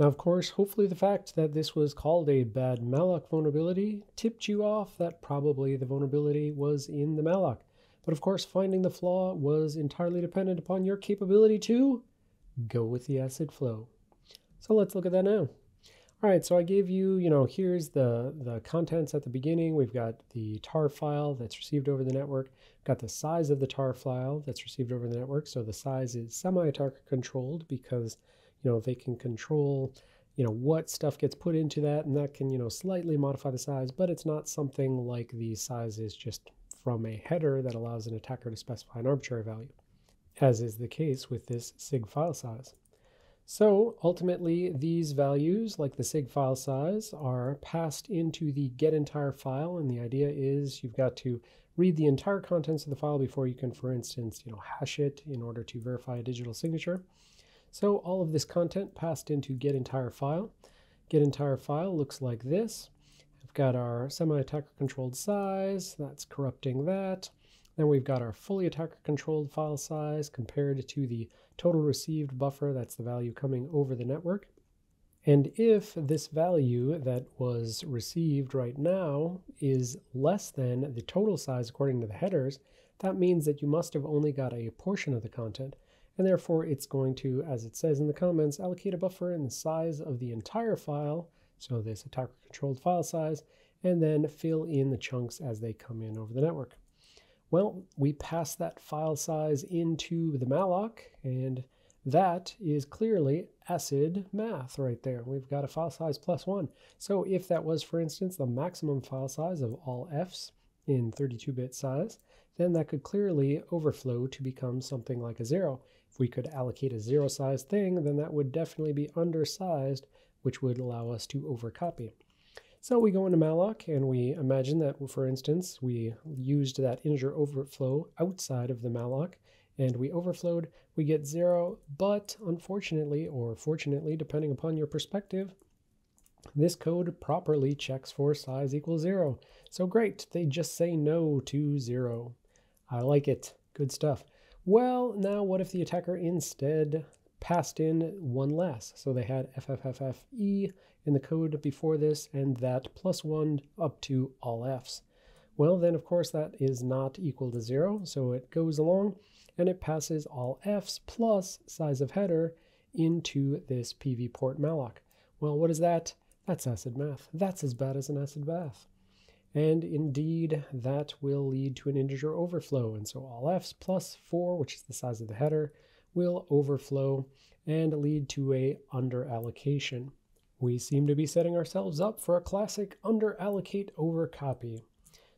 Now, of course, hopefully the fact that this was called a bad malloc vulnerability tipped you off that probably the vulnerability was in the malloc. But of course, finding the flaw was entirely dependent upon your capability to go with the ACID flow. So let's look at that now. All right, so I gave you, here's the contents at the beginning. We've got the tar file that's received over the network. We've got the size of the tar file that's received over the network. So the size is semi-attacker controlled because, they can control, what stuff gets put into that, and that can, slightly modify the size, but it's not something like the size is just from a header that allows an attacker to specify an arbitrary value, as is the case with this sig file size. So ultimately, these values, like the sig file size, are passed into the getEntireFile, and the idea is you've got to read the entire contents of the file before you can, for instance, hash it in order to verify a digital signature. So all of this content passed into getEntireFile. GetEntireFile looks like this. We've got our semi-attacker controlled size, that's corrupting that. Then we've got our fully attacker-controlled file size compared to the total received buffer, that's the value coming over the network. And if this value that was received right now is less than the total size according to the headers, that means that you must have only got a portion of the content, and therefore it's going to, as it says in the comments, allocate a buffer in the size of the entire file, so this attacker-controlled file size, and then fill in the chunks as they come in over the network. Well, we pass that file size into the malloc, and that is clearly ACID math right there. We've got a file size +1. So if that was, for instance, the maximum file size of all Fs in 32-bit size, then that could clearly overflow to become something like a 0. If we could allocate a 0-sized thing, then that would definitely be undersized, which would allow us to overcopy. So we go into malloc and we imagine that, for instance, we used that integer overflow outside of the malloc and we overflowed, we get 0, but unfortunately, or fortunately, depending upon your perspective, this code properly checks for size equals 0. So great, they just say no to 0. I like it, good stuff. Well, now what if the attacker instead passed in one less? So they had FFFFE in the code before this, and that +1 up to all Fs. Well, then of course that is not equal to 0, so it goes along and it passes all Fs plus size of header into this pvport malloc. Well, what is that? That's ACID math. That's as bad as an ACID bath. And indeed, that will lead to an integer overflow, and so all Fs plus 4, which is the size of the header, will overflow and lead to a underallocation. We seem to be setting ourselves up for a classic underallocate overcopy.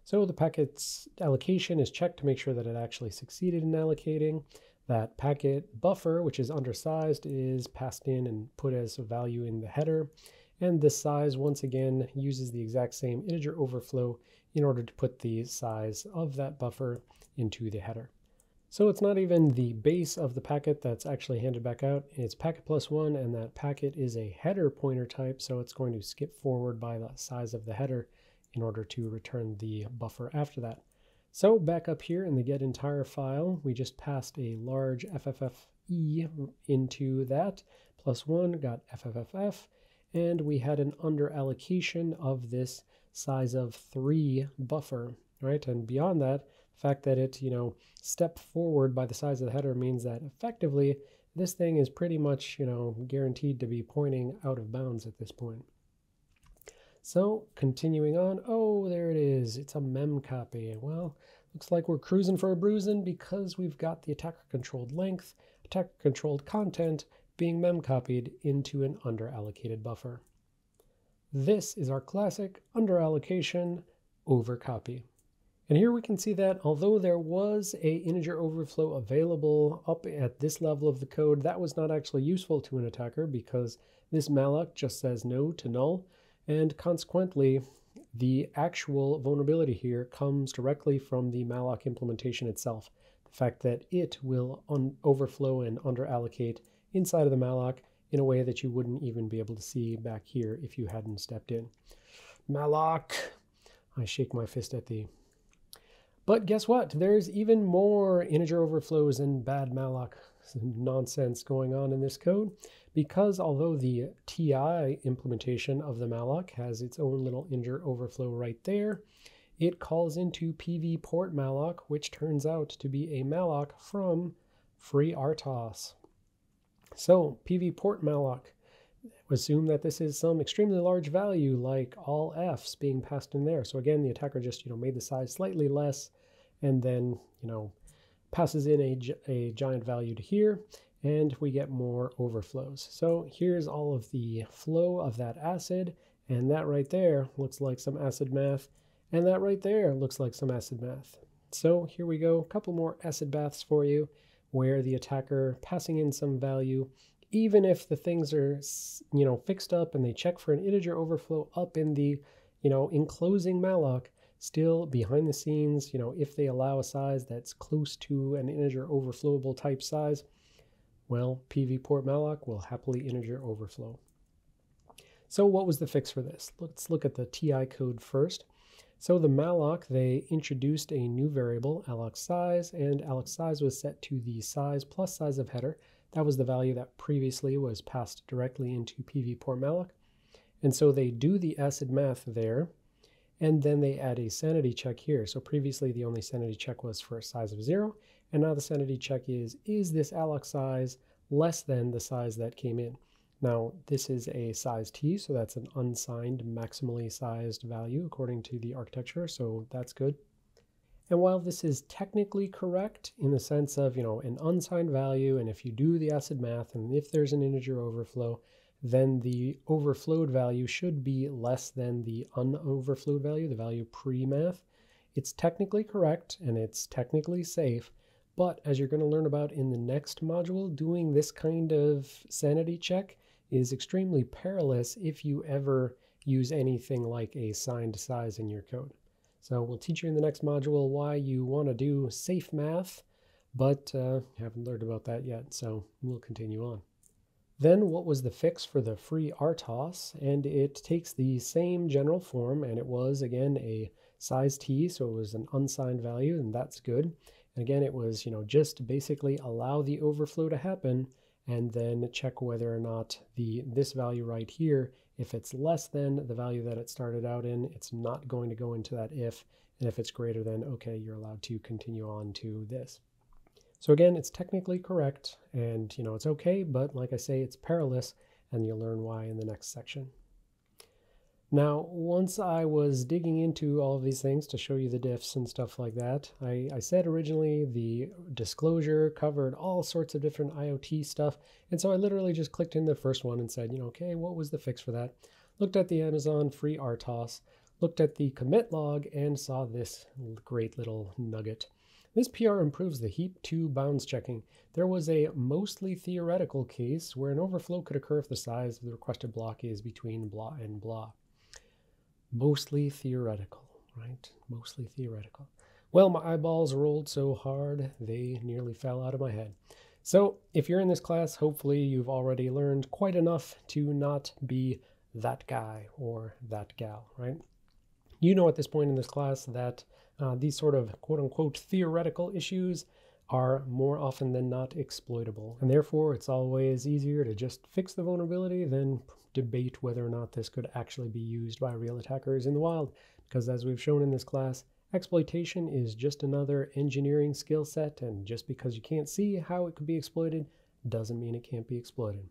So the packet's allocation is checked to make sure that it actually succeeded in allocating. That packet buffer, which is undersized, is passed in and put as a value in the header. And this size, once again, uses the exact same integer overflow in order to put the size of that buffer into the header. So it's not even the base of the packet that's actually handed back out. It's packet +1, and that packet is a header pointer type, so it's going to skip forward by the size of the header in order to return the buffer after that. So back up here in the getEntireFile, we just passed a large FFFE into that, +1, got FFFF, and we had an underallocation of this size of 3 buffer, right? And beyond that, the fact that it, stepped forward by the size of the header means that effectively this thing is pretty much, guaranteed to be pointing out of bounds at this point. So continuing on, oh, there it is. It's a memcopy. Well, looks like we're cruising for a bruising because we've got the attacker-controlled length, attacker-controlled content being memcopied into an underallocated buffer. This is our classic underallocation overcopy. And here we can see that although there was a integer overflow available up at this level of the code, that was not actually useful to an attacker because this malloc just says no to null. And consequently, the actual vulnerability here comes directly from the malloc implementation itself. The fact that it will overflow and underallocate inside of the malloc in a way that you wouldn't even be able to see back here if you hadn't stepped in. Malloc! I shake my fist at thee. But guess what? There's even more integer overflows and bad malloc. nonsense going on in this code, because although the TI implementation of the malloc has its own little integer overflow right there, it calls into PV port malloc, which turns out to be a malloc from FreeRTOS. So PV port malloc, assume that this is some extremely large value like all Fs being passed in there. So again, the attacker just, made the size slightly less and then, passes in a giant value to here, and we get more overflows. So here's all of the flow of that ACID, and that right there looks like some ACID math, and that right there looks like some ACID math. So here we go, a couple more ACID baths for you, where the attacker passing in some value, even if the things are, fixed up and they check for an integer overflow up in the, enclosing malloc, still behind the scenes, if they allow a size that's close to an integer overflowable type size, well, PV port malloc will happily integer overflow. So what was the fix for this? Let's look at the TI code first. So the malloc, they introduced a new variable, alloc size, and alloc size was set to the size plus size of header. That was the value that previously was passed directly into PV port malloc. And so they do the ACID math there, and then they add a sanity check here. So previously the only sanity check was for a size of 0, and now the sanity check is this alloc size less than the size that came in? Now this is a size T, so that's an unsigned maximally sized value according to the architecture, so that's good. And while this is technically correct in the sense of, an unsigned value, and if you do the ACID math and if there's an integer overflow, then the overflowed value should be less than the unoverflowed value, the value pre-math. It's technically correct and it's technically safe, but as you're going to learn about in the next module, doing this kind of sanity check is extremely perilous if you ever use anything like a signed size in your code. So we'll teach you in the next module why you want to do safe math, but haven't learned about that yet, so we'll continue on. Then what was the fix for the FreeRTOS? And it takes the same general form, and it was, again, a size T, so it was an unsigned value, and that's good. And again, it was, just basically allow the overflow to happen, and then check whether or not this value right here, if it's less than the value that it started out in, it's not going to go into that if, and if it's greater than, okay, you're allowed to continue on to this. So again, it's technically correct, and it's okay, but like I say, it's perilous, and you'll learn why in the next section. Now, once I was digging into all of these things to show you the diffs and stuff like that, I said originally the disclosure covered all sorts of different IoT stuff, and so I literally just clicked in the first one and said, okay, what was the fix for that? Looked at the Amazon FreeRTOS, looked at the commit log, and saw this great little nugget. This PR improves the heap2 bounds checking. There was a mostly theoretical case where an overflow could occur if the size of the requested block is between blah and blah. Mostly theoretical, right? Mostly theoretical. Well, my eyeballs rolled so hard, they nearly fell out of my head. So if you're in this class, hopefully you've already learned quite enough to not be that guy or that gal, right? You know at this point in this class that these sort of quote-unquote theoretical issues are more often than not exploitable. And therefore, it's always easier to just fix the vulnerability than debate whether or not this could actually be used by real attackers in the wild. Because as we've shown in this class, exploitation is just another engineering skill set, and just because you can't see how it could be exploited doesn't mean it can't be exploited.